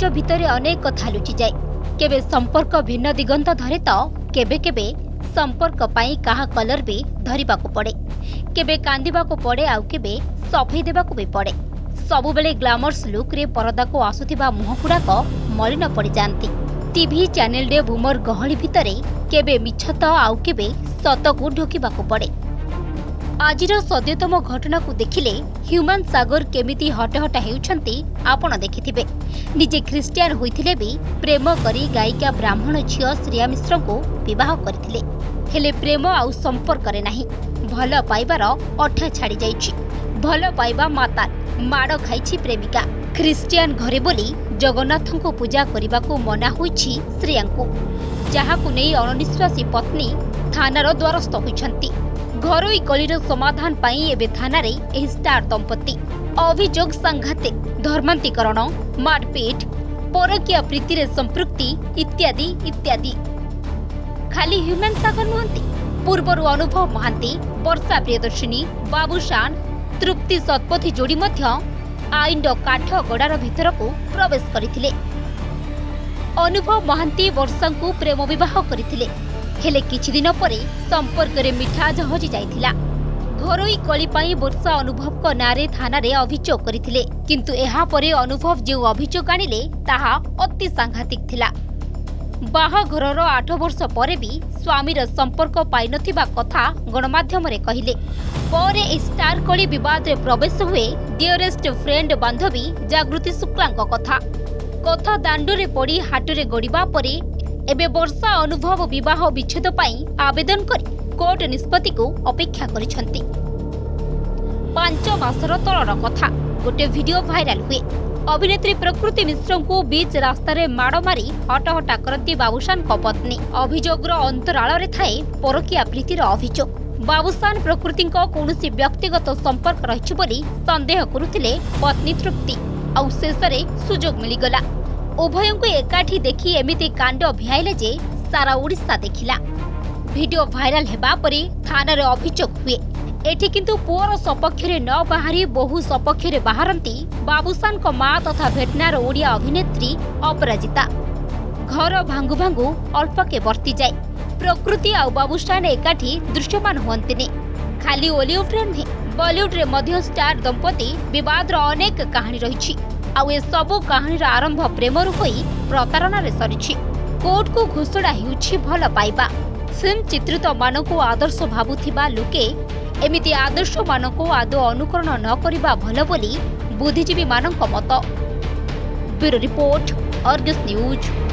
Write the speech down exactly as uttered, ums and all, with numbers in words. कागज भितर अनेक कथा लुचि जाए केबे संपर्क भिन्न दिगंत धरे तो केबे केबे संपर्क पाई कहा कलर भी धरिबा को पड़े केबे कांदीबा को पड़े आउ केबे सफेई देबा को भी पड़े। सबु बेले ग्लैमरस लुक रे परदा को आसुथिबा मुहपुडा को मलिन पड़ी जानती। टीवी चैनल रे भूमर गहली भितरे केबे मिछत आउ केबे सत को ढोकिबा को पड़े। आजिर सद्यतम घटना को देखिले ह्यूमन सागर केमिति हटहटा हेउछंती आपण देखिथिबे। निजे ख्रिस्टियन होइथिले भी प्रेम करी गायिका ब्राह्मण झियो श्रेया मिश्र को विवाह करथिले, हेले प्रेम आउ संपर्क रे नाही। भल पाइबार अठा छाड़ी जाइछि, भल पाइबा माताल माड़ खाइछि प्रेमिका। ख्रिस्टियन घरे बोली जगन्नाथ को पूजा करने को मना होइछि श्रेयांको, जाहाकु नेई अननिश्वासी पत्नी थानार द्वारस्थ होइछंती। घरोई कलीर समाधान पाई एबे थाना रे एही स्टार दंपति अभियोग संघाते धर्मांतरण, मारपीट, परकीय प्रीति रे संपृक्ति इत्यादि इत्यादि। खाली ह्यूमन सागर मोहंती, पूर्वर अनुभव मोहंती, वर्षा प्रियदर्शिनी, बाबूशान, तृप्ति सतपथी जोड़ी मध्य आईन काठ गड़ार भीतर को प्रवेश करथिले। अनुभव मोहंती वर्षा को प्रेम विवाह करथिले, हेले किछि दिन परे संपर्क रे मिठा जहजी जाइथिला। घरोई कलीपाई वर्षा अनुभव को नारे थाना रे अभियोग करथिले, किंतु एहा परे अनुभव जे अभियोग आनिले ताहा अति सांघातिक थिला। बाहा घरर आठ वर्ष परे भी स्वामीर संपर्क पाई नथिबा कथा गणमाध्यम रे कहिले। परे स्टार कली विवाद रे प्रवेश हुए डियरेस्ट फ्रेंड बांधवी जागृति शुक्लांक कथा कथा दांडो रे पड़ी हाट रे गड़ीबा परे एबे वर्षा अनुभव विवाह विच्छेद पाई आवेदन कर कोर्ट निष्पत्ति को अपेक्षा करिसंती। पांच मासर तलर कथा गोटे वीडियो भाइराल हुए। अभिनेत्री प्रकृति मिश्र को बीच रास्ता रे माड़ मारी हटहटा करती बाबूशान को पत्नी। अभियोगर अंतराल रे थाए परकिया प्रीतिर अभियोग। बाबूशान प्रकृति कौनसी व्यक्तिगत संपर्क रही बोली संदेह करुथिले पत्नी तृप्ति, आउ शेषरे सुजोग मिलिगला। उभयों को एकाठी देखी एमिति कांड भियाइले जे सारा ओडिशा देखिला। वीडियो भाइराल हेबा परे थानार अभियोग हुए। एठी किंतु पुअर सपक्षरे न बाहरी बहु सपक्षरे बाहरती बाबूशान को मां तथा भेटनार ओडिया अभिनेत्री अपराजिता। घर भांगु भांगु अल्पके बर्ती जाए प्रकृति आउ बाबूशान एकाठी दृश्यमान हुअंतिनी। खाली ओलिउड्रे नुहे बॉलीउड्रे मध्य स्टार दंपति विवादर अनेक कहानी रही। आउ ए सबु कहानीर आरंभ प्रेमरू होई प्रतारणारे सरीछि। कोर्ट को घोषणा हेउछि भल पाइबा। फिल्म चित्रित मानको आदर्श भाबुथिबा लोके एमिति आदर्श मानको आदो अनुकरण न करिबा भल बोली बुद्धिजीवी मानक मत। Bureau report, Argus news.